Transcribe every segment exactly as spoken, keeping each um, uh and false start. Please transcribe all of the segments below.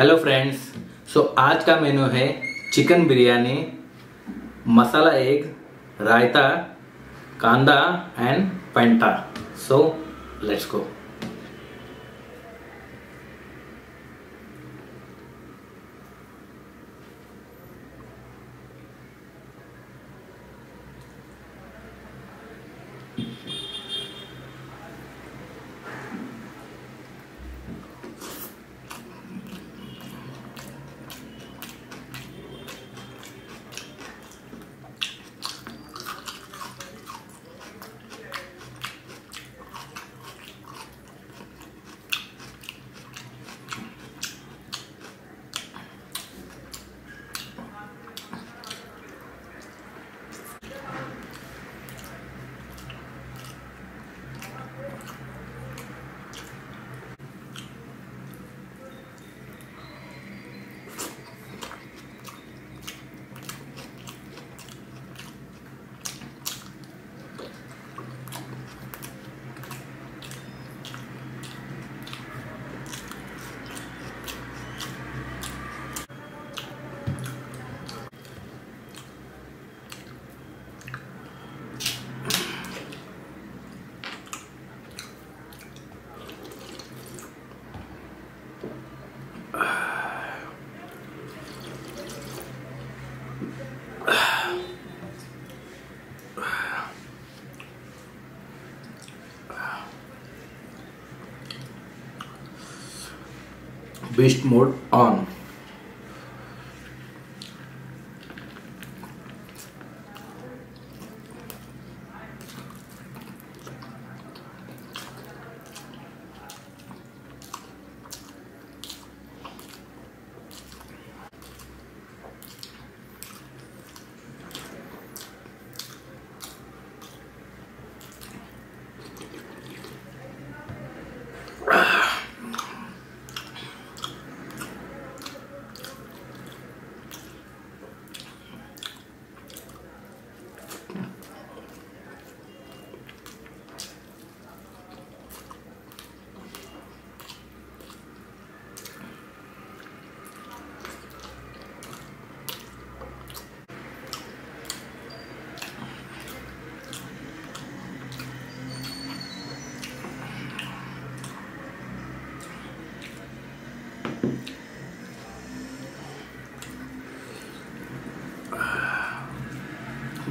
Hello friends, सो आज का menu है चिकन बिरयानी, मसाला एग, रायता, कांदा and Fanta. So let's go. Beast mode on.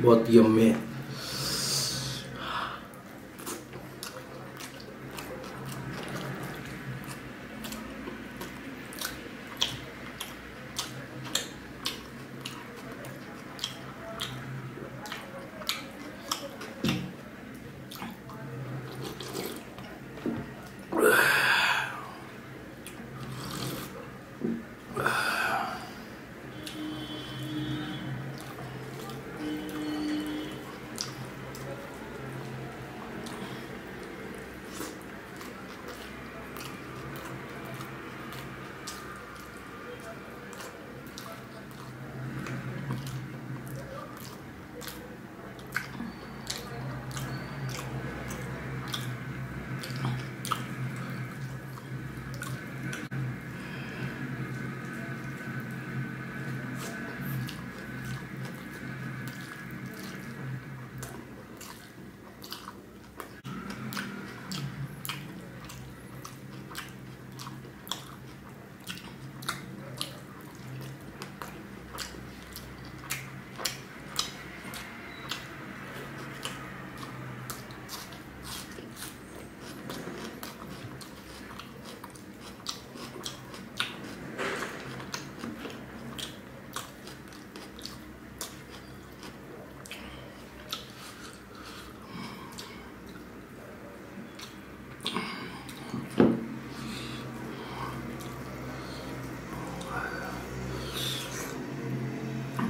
बहुत यम्मी है।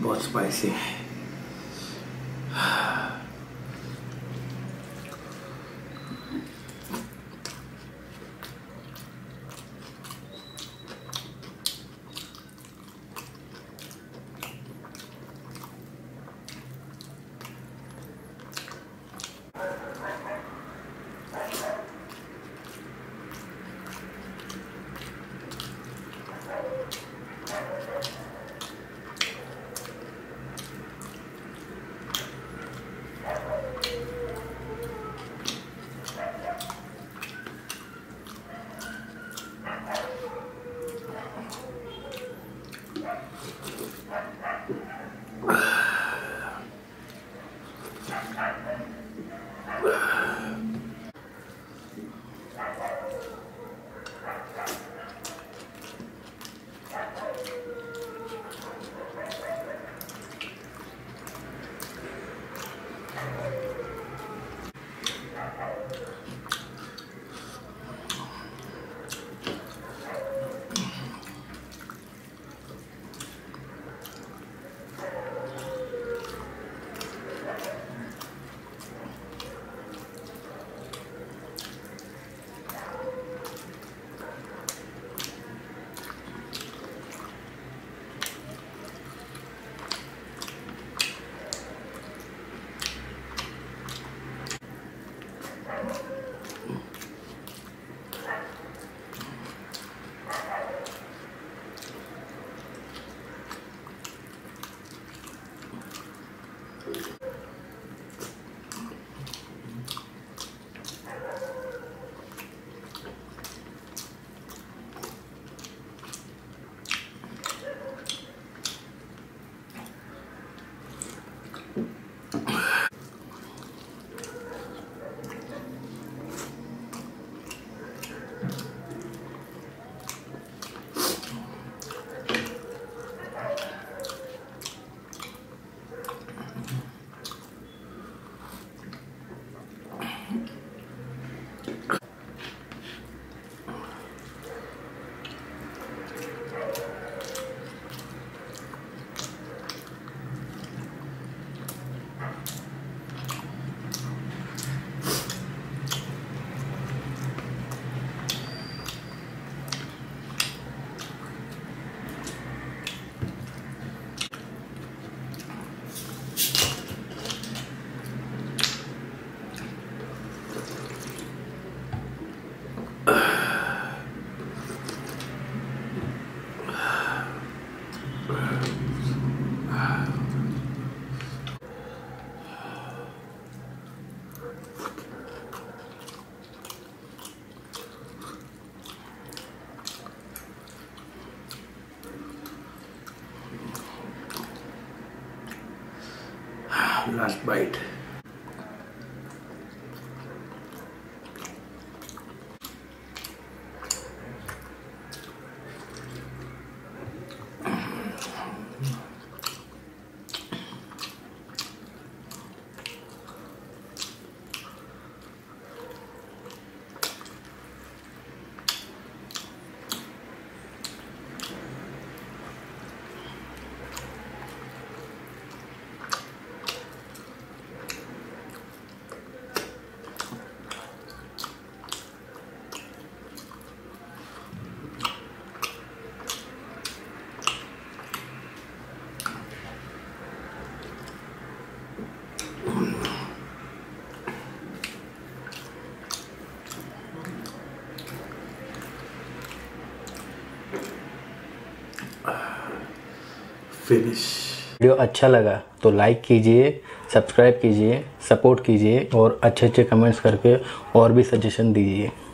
बहुत स्पाइसी है। Last bite. फिनिश। वीडियो अच्छा लगा तो लाइक कीजिए, सब्सक्राइब कीजिए, सपोर्ट कीजिए और अच्छे अच्छे कमेंट्स करके और भी सजेशन दीजिए।